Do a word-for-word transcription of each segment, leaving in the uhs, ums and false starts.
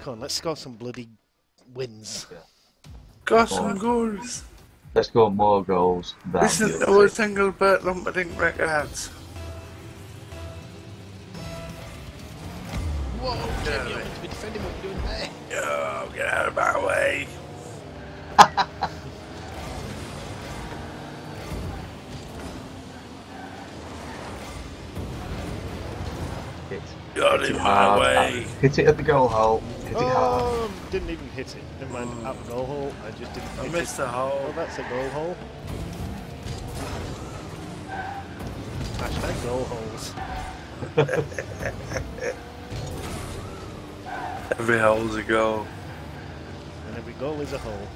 Come on, let's score some bloody wins. Yeah. Got some goals. Let's score more goals. Than this is our single Bert Lumperdink records. Whoa, damn you! We're defending what we're doing there. Yo, get out of my way! Got him my way! Hit it at the goal hole. Hit it hard. Didn't even hit it. Never mind. Mm. At the goal hole, I just didn't. I hit missed it. The hole. Oh, that's a goal hole. Hashtag goal holes. Every hole's a goal. And every goal is a hole.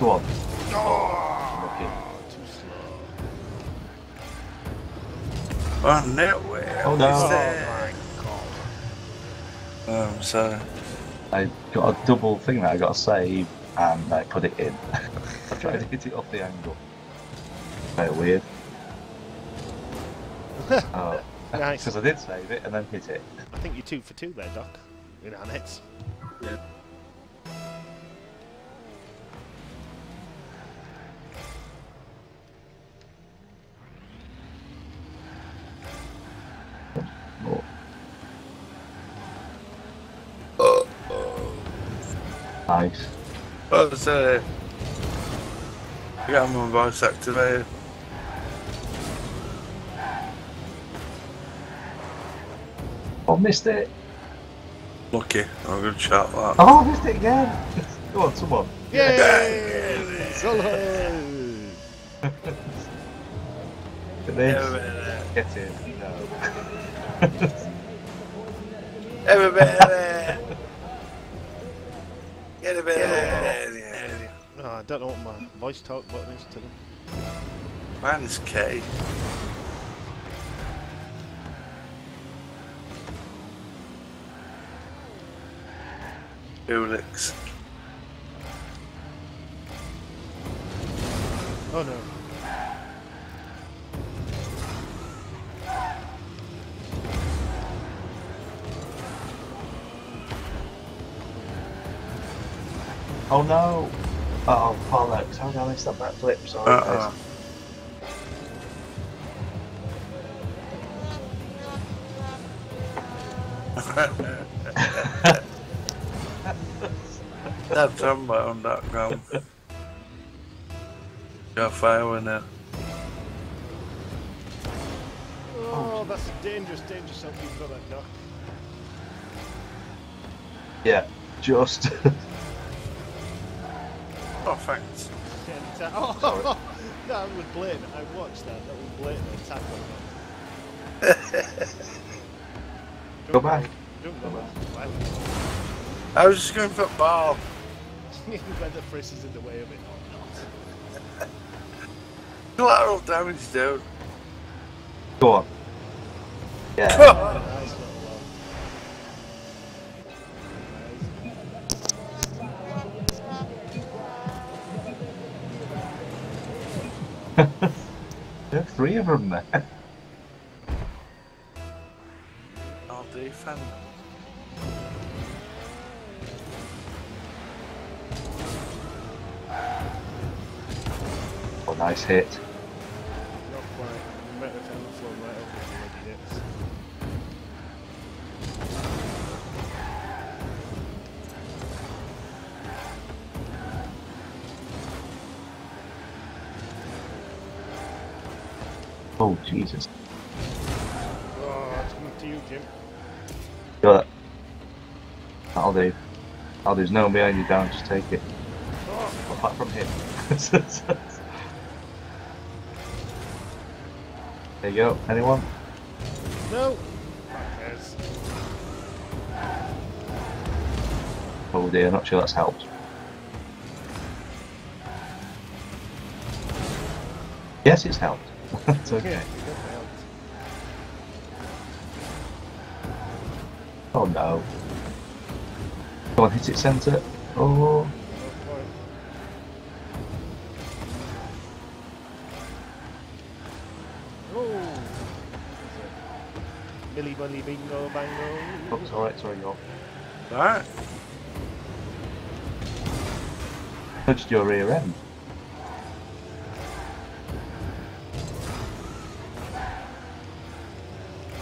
Go on. Oh, okay. Too slow. Oh, no way. Oh, no. Oh, my God. Um, so. I got a double thing there. I got a save and I put it in. I tried to hit it off the angle. Quite weird. Oh. Nice. Because I did save it and then hit it. I think you're two for two there, Doc. In our nets. Yeah. Uh oh. Nice. Well, there's a. I got my voice activated. Oh, missed it! Lucky, I'm gonna shout that. Oh, I missed it again! Come on, someone! Yay! Solo! Get this. Get it. No. Everybody! Get a bit there! Oh, I don't know what my voice talk button is to them. Man's K. Ulix. Oh no. Oh no! Uh oh, bollocks. How did I miss that backflip? Sorry. Uh -oh. Guys. That drum button, that drum. Got fire in there. Oh, that's a dangerous, dangerous help you've got that, Doc. Yeah, just. Oh, thanks. Yeah, oh, that was blatant. I watched that. That was blatant attack on that. Go back. Don't go back. I was just going football. Whether Friss is in the way of it or not. Collateral damage, dude. Go on. Yeah. Oh, nice little one. There are three of them there. All defense. Oh, nice hit. Not quite. You might have found the floor right over the bloody hits. Oh, Jesus. Oh, it's coming to you, Jim. Got it. That'll do. Oh, there's no one behind you down, just take it. Oh. Apart from him. There you go. Anyone? No. Fuckers. Oh dear, not sure that's helped. Yes, it's helped. It's okay. Yeah, it definitely helped. Oh no. Come on, hit it centre. Oh. Billy Bunny Bingo Bango. Oh, it's alright, sorry, y'all. Alright. Touched your rear end.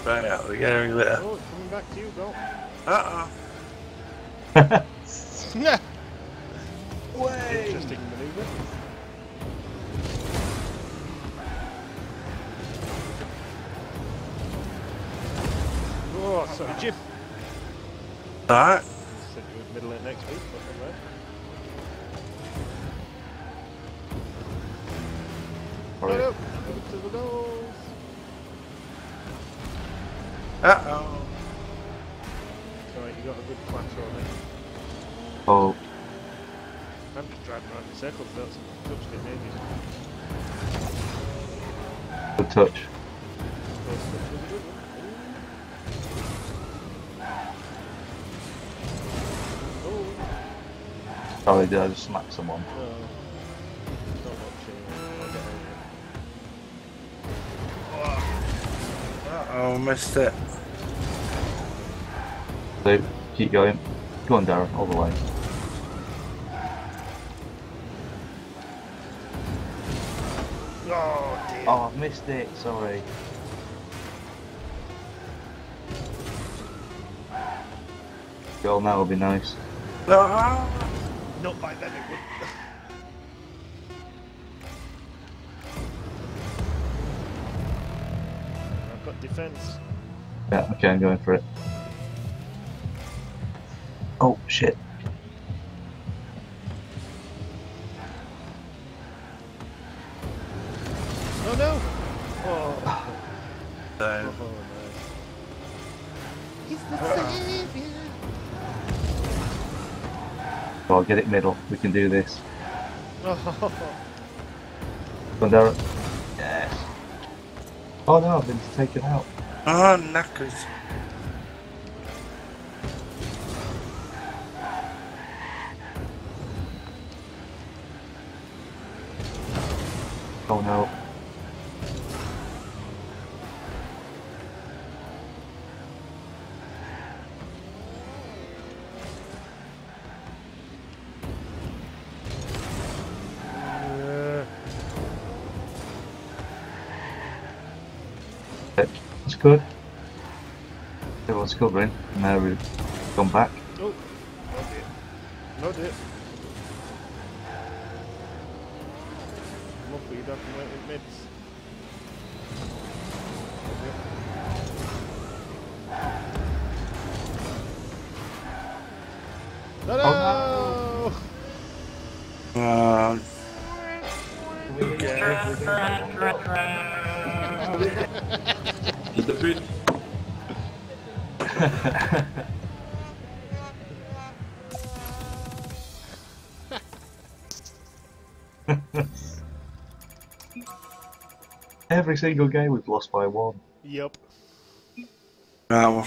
Right out, we're getting there. Oh, it's coming back to you, bro. Uh oh. Yeah. Way. Interesting maneuver. Oh, sorry, Jim. Alright. Said you would middle it next week, wasn't it? Right up, up to the goals. Uh oh. Sorry, you got a good clash on it. Oh. I'm just driving around in circles, that's a touch getting ages. Good touch. Oh, did I just smack someone? Oh. Oh, missed it. So, keep going. Go on, Darren, all the way. Oh, dear. Oh, I've missed it, sorry. Goal now would be nice. Ah! Not by then it would. Defense. Yeah, okay, I'm going for it. Oh shit. Oh no! Oh, oh no. He's the savior! Oh, get it middle, we can do this. Oh. Come down. Yes. Oh no, I've been taken out. Ah, oh, knackers. Oh no. That's good. Everyone's covering. Now we've gone back. Oh, no dip. No dip. Luckily, you don't have to wait with mids. No, no! Oh, no. Uh, we get everything. The food. Every single game we've lost by one. Yep. Wow.